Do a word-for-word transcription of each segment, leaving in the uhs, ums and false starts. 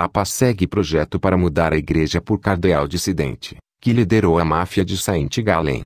Papa segue projeto para mudar a igreja por cardeal dissidente, que liderou a máfia de Sankt Gallen.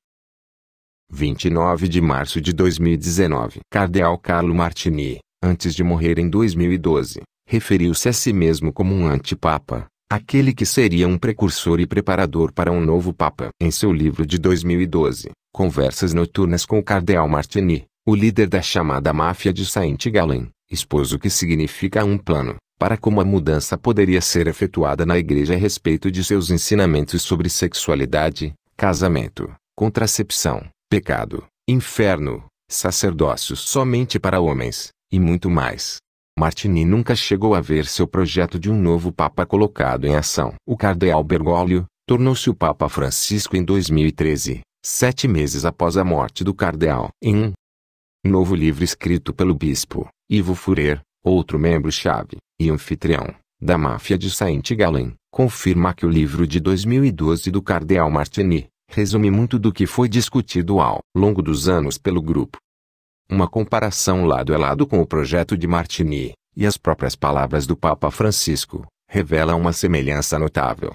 vinte e nove de março de dois mil e dezenove. Cardeal Carlo Martini, antes de morrer em dois mil e doze, referiu-se a si mesmo como um antipapa, aquele que seria um precursor e preparador para um novo papa. Em seu livro de dois mil e doze, Conversas Noturnas com o Cardeal Martini, o líder da chamada máfia de Sankt Gallen, expôs o que significa um plano para como a mudança poderia ser efetuada na igreja a respeito de seus ensinamentos sobre sexualidade, casamento, contracepção, pecado, inferno, sacerdócio somente para homens, e muito mais. Martini nunca chegou a ver seu projeto de um novo papa colocado em ação. O cardeal Bergoglio tornou-se o Papa Francisco em dois mil e treze, sete meses após a morte do cardeal. Em um novo livro escrito pelo bispo Ivo Fürer, outro membro-chave e anfitrião da máfia de Sankt Gallen, confirma que o livro de dois mil e doze do cardeal Martini resume muito do que foi discutido ao longo dos anos pelo grupo. Uma comparação lado a lado com o projeto de Martini e as próprias palavras do Papa Francisco revela uma semelhança notável.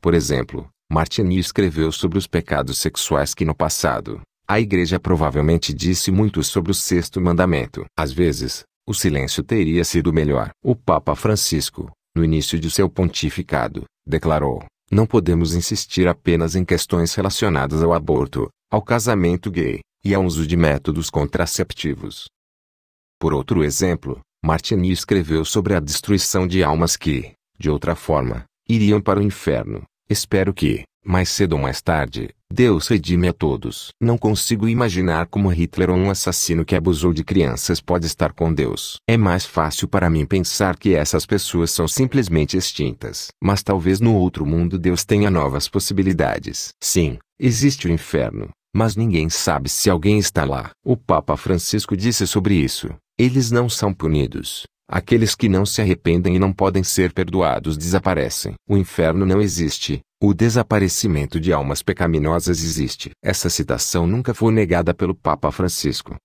Por exemplo, Martini escreveu sobre os pecados sexuais que no passado a Igreja provavelmente disse muito sobre o Sexto Mandamento. Às vezes, o silêncio teria sido melhor. O Papa Francisco, no início de seu pontificado, declarou: não podemos insistir apenas em questões relacionadas ao aborto, ao casamento gay e ao uso de métodos contraceptivos. Por outro exemplo, Martini escreveu sobre a destruição de almas que, de outra forma, iriam para o inferno. Espero que, mais cedo ou mais tarde, Deus redime a todos. Não consigo imaginar como Hitler ou um assassino que abusou de crianças pode estar com Deus. É mais fácil para mim pensar que essas pessoas são simplesmente extintas. Mas talvez no outro mundo Deus tenha novas possibilidades. Sim, existe o inferno, mas ninguém sabe se alguém está lá. O Papa Francisco disse sobre isso: eles não são punidos. Aqueles que não se arrependem e não podem ser perdoados desaparecem. O inferno não existe. O desaparecimento de almas pecaminosas existe. Essa citação nunca foi negada pelo Papa Francisco.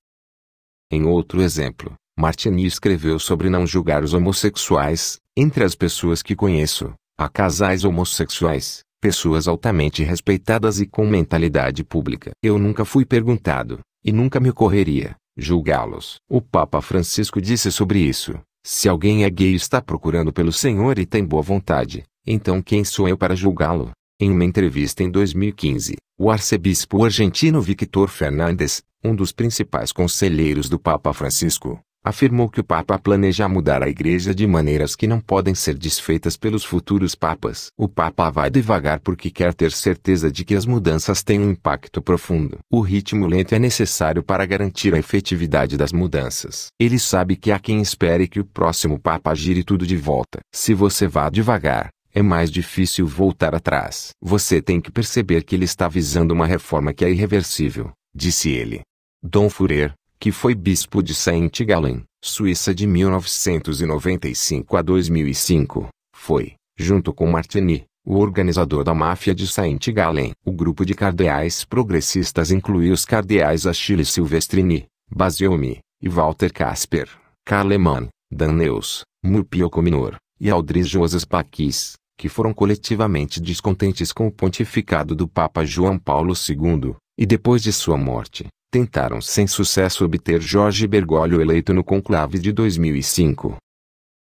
Em outro exemplo, Martini escreveu sobre não julgar os homossexuais. Entre as pessoas que conheço, há casais homossexuais, pessoas altamente respeitadas e com mentalidade pública. Eu nunca fui perguntado, e nunca me ocorreria, julgá-los. O Papa Francisco disse sobre isso: se alguém é gay e está procurando pelo Senhor e tem boa vontade, então quem sou eu para julgá-lo? Em uma entrevista em dois mil e quinze, o arcebispo argentino Victor Fernández, um dos principais conselheiros do Papa Francisco, afirmou que o Papa planeja mudar a Igreja de maneiras que não podem ser desfeitas pelos futuros papas. O Papa vai devagar porque quer ter certeza de que as mudanças têm um impacto profundo. O ritmo lento é necessário para garantir a efetividade das mudanças. Ele sabe que há quem espere que o próximo Papa gire tudo de volta. Se você vá devagar, é mais difícil voltar atrás. Você tem que perceber que ele está visando uma reforma que é irreversível, disse ele. Dom Fürer, que foi bispo de Sankt Gallen, Suíça de mil novecentos e noventa e cinco a dois mil e cinco, foi, junto com Martini, o organizador da máfia de Sankt Gallen. O grupo de cardeais progressistas incluiu os cardeais Achille Silvestrini, Basiomi, e Walter Kasper, Karl Lehmann, Danneels, Murphy-O'Connor e Audrys Juozas Bačkis, que foram coletivamente descontentes com o pontificado do Papa João Paulo segundo, e depois de sua morte, tentaram sem sucesso obter Jorge Bergoglio eleito no conclave de dois mil e cinco.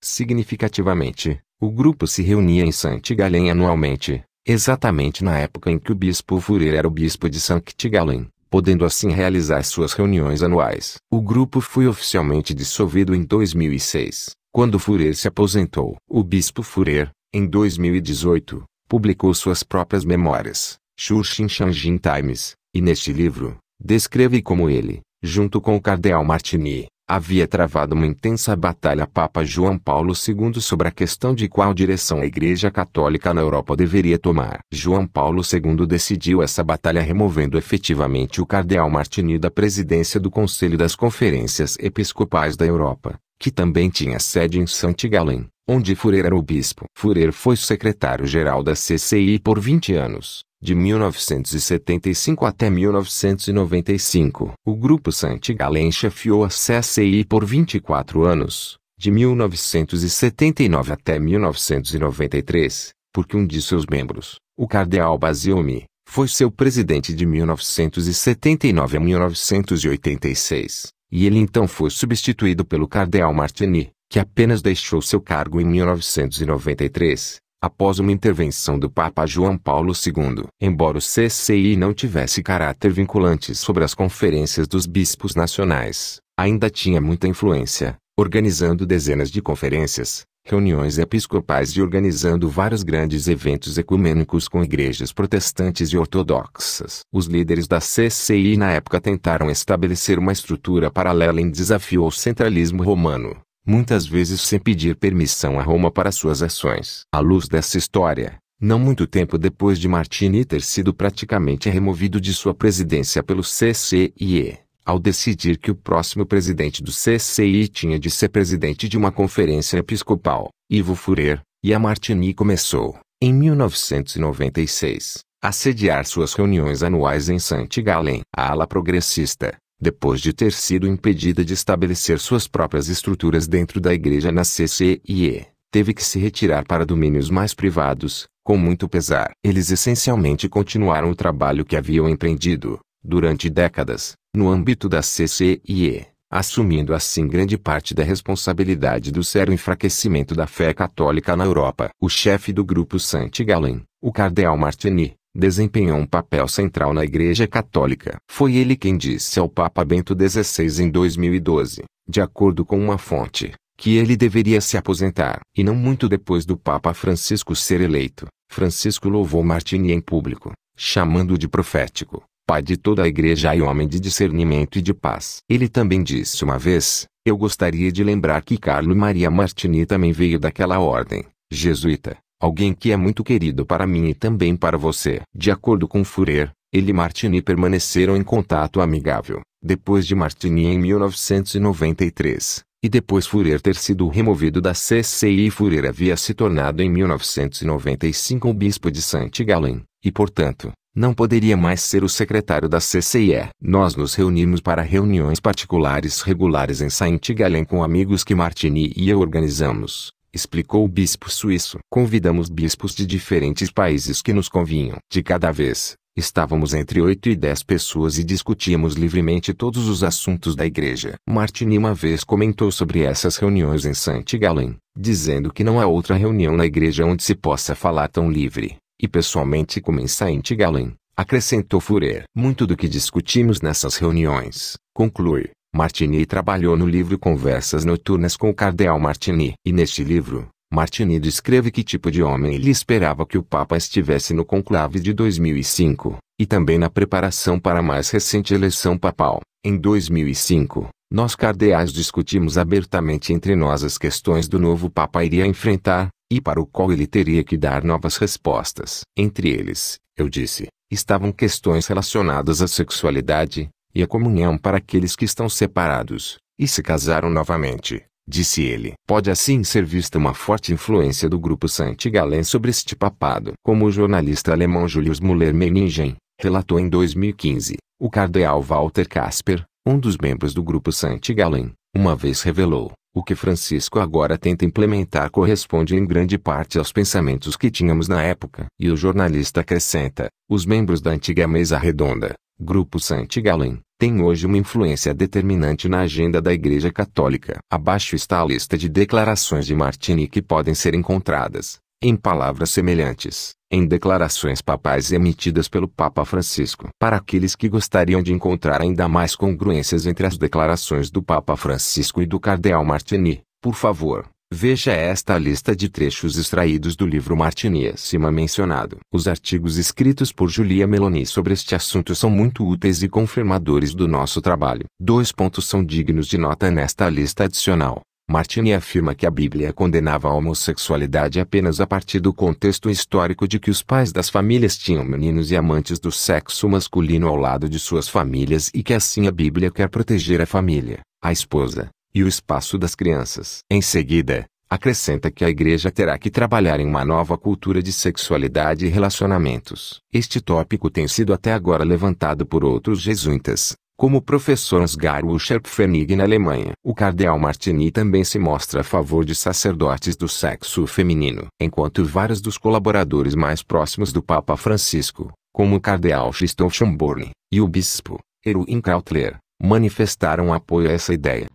Significativamente, o grupo se reunia em Sankt Gallen anualmente, exatamente na época em que o bispo Fürer era o bispo de Sankt Gallen, podendo assim realizar suas reuniões anuais. O grupo foi oficialmente dissolvido em dois mil e seis. Quando Fürer se aposentou, o bispo Fürer, em dois mil e dezoito, publicou suas próprias memórias, Church in Changing Times, e neste livro, descreve como ele, junto com o cardeal Martini, havia travado uma intensa batalha Papa João Paulo segundo sobre a questão de qual direção a Igreja Católica na Europa deveria tomar. João Paulo segundo decidiu essa batalha removendo efetivamente o cardeal Martini da presidência do Conselho das Conferências Episcopais da Europa, que também tinha sede em Sankt Gallen, onde Fürer era o bispo. Fürer foi secretário-geral da C C I por vinte anos, de mil novecentos e setenta e cinco até mil novecentos e noventa e cinco. O grupo Sankt Gallen chefiou a C C I por vinte e quatro anos, de mil novecentos e setenta e nove até mil novecentos e noventa e três, porque um de seus membros, o cardeal Basiomi, foi seu presidente de mil novecentos e setenta e nove a mil novecentos e oitenta e seis, e ele então foi substituído pelo cardeal Martini, que apenas deixou seu cargo em mil novecentos e noventa e três, após uma intervenção do Papa João Paulo segundo. Embora o C C I não tivesse caráter vinculante sobre as conferências dos bispos nacionais, ainda tinha muita influência, organizando dezenas de conferências, reuniões episcopais e organizando vários grandes eventos ecumênicos com igrejas protestantes e ortodoxas. Os líderes da C C I na época tentaram estabelecer uma estrutura paralela em desafio ao centralismo romano, muitas vezes sem pedir permissão a Roma para suas ações. À luz dessa história, não muito tempo depois de Martini ter sido praticamente removido de sua presidência pelo C C I, ao decidir que o próximo presidente do C C I tinha de ser presidente de uma conferência episcopal, Ivo Fürer, e a Martini começou, em mil novecentos e noventa e seis, a sediar suas reuniões anuais em Sankt Gallen. A ala progressista, depois de ter sido impedida de estabelecer suas próprias estruturas dentro da igreja na C C I, teve que se retirar para domínios mais privados, com muito pesar. Eles essencialmente continuaram o trabalho que haviam empreendido, durante décadas, no âmbito da C C I, assumindo assim grande parte da responsabilidade do sério enfraquecimento da fé católica na Europa. O chefe do grupo Sankt Gallen, o cardeal Martini, desempenhou um papel central na Igreja Católica. Foi ele quem disse ao Papa Bento dezesseis em dois mil e doze, de acordo com uma fonte, que ele deveria se aposentar. E não muito depois do Papa Francisco ser eleito, Francisco louvou Martini em público, chamando-o de profético, pai de toda a Igreja e homem de discernimento e de paz. Ele também disse uma vez: "Eu gostaria de lembrar que Carlo Maria Martini também veio daquela ordem jesuíta. Alguém que é muito querido para mim e também para você." De acordo com Fürer, ele e Martini permaneceram em contato amigável, depois de Martini em mil novecentos e noventa e três, e depois Fürer ter sido removido da C C I. Fürer havia se tornado em mil novecentos e noventa e cinco o bispo de Sankt Gallen, e portanto, não poderia mais ser o secretário da C C I. Nós nos reunimos para reuniões particulares regulares em Sankt Gallen com amigos que Martini e eu organizamos, explicou o bispo suíço. Convidamos bispos de diferentes países que nos convinham. De cada vez, estávamos entre oito e dez pessoas e discutíamos livremente todos os assuntos da igreja. Martini uma vez comentou sobre essas reuniões em Sankt Gallen, dizendo que não há outra reunião na igreja onde se possa falar tão livre, e pessoalmente como em Sankt Gallen, acrescentou Fürer. Muito do que discutimos nessas reuniões, conclui, Martini trabalhou no livro Conversas Noturnas com o Cardeal Martini. E neste livro, Martini descreve que tipo de homem ele esperava que o Papa estivesse no conclave de dois mil e cinco, e também na preparação para a mais recente eleição papal. Em dois mil e cinco, nós cardeais discutimos abertamente entre nós as questões do novo Papa iria enfrentar, e para o qual ele teria que dar novas respostas. Entre eles, eu disse, estavam questões relacionadas à sexualidade, e a comunhão para aqueles que estão separados e se casaram novamente, disse ele. Pode assim ser vista uma forte influência do grupo Sankt Gallen sobre este papado. Como o jornalista alemão Julius Müller-Meiningen relatou em dois mil e quinze, o cardeal Walter Kasper, um dos membros do grupo Sankt Gallen, uma vez revelou: "O que Francisco agora tenta implementar corresponde em grande parte aos pensamentos que tínhamos na época." E o jornalista acrescenta: "Os membros da antiga mesa redonda, grupo Sankt Gallen, tem hoje uma influência determinante na agenda da Igreja Católica." Abaixo está a lista de declarações de Martini que podem ser encontradas, em palavras semelhantes, em declarações papais emitidas pelo Papa Francisco. Para aqueles que gostariam de encontrar ainda mais congruências entre as declarações do Papa Francisco e do cardeal Martini, por favor, veja esta lista de trechos extraídos do livro Martini acima mencionado. Os artigos escritos por Julia Meloni sobre este assunto são muito úteis e confirmadores do nosso trabalho. Dois pontos são dignos de nota nesta lista adicional. Martini afirma que a Bíblia condenava a homossexualidade apenas a partir do contexto histórico de que os pais das famílias tinham meninos e amantes do sexo masculino ao lado de suas famílias, e que assim a Bíblia quer proteger a família, a esposa e o espaço das crianças. Em seguida, acrescenta que a igreja terá que trabalhar em uma nova cultura de sexualidade e relacionamentos. Este tópico tem sido até agora levantado por outros jesuítas, como professor Ansgar Wuscher Pfennig na Alemanha. O cardeal Martini também se mostra a favor de sacerdotes do sexo feminino, enquanto vários dos colaboradores mais próximos do Papa Francisco, como o cardeal Christoph Schomburg e o bispo Erwin Krautler, manifestaram apoio a essa ideia.